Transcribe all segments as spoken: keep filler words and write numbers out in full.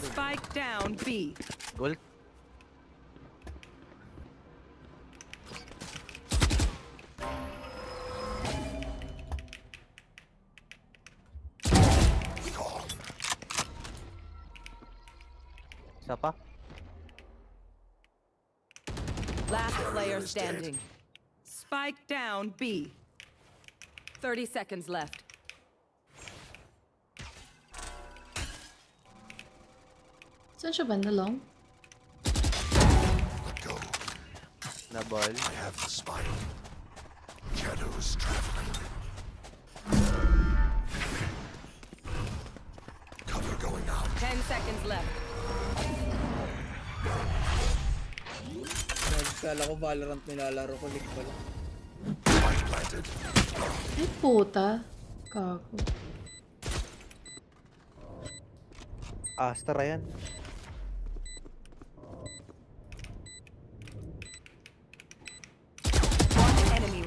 Spike down B. Goal. Siapa? Last player standing. Spike down B. thirty seconds left. Don't you bend along? Let go. No ball. I have the spike. Shadows traveling. Cover going out. Ten seconds left. Nagkala ko Valorant nilalaro ko, lig pala. Spike planted. Ay puta. Kako. Asta yan.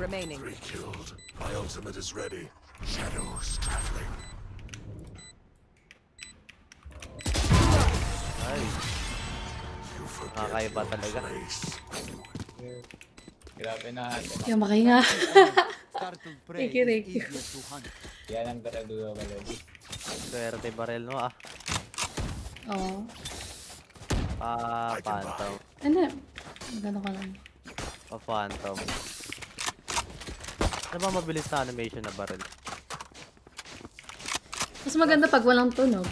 Remaining. Three killed. My ultimate is ready. Shadows traveling. You forget ah, your place. Grabe na. Yung makinga. Thank you, thank you. Yan ang baradulo ka lagi. Swerte barel no ah. Oo. Ah, phantom. Ano? Gano'n ka lang. Pa phantom. Ano ba mabilis na animation na barrel? Mas maganda pag walang tunog.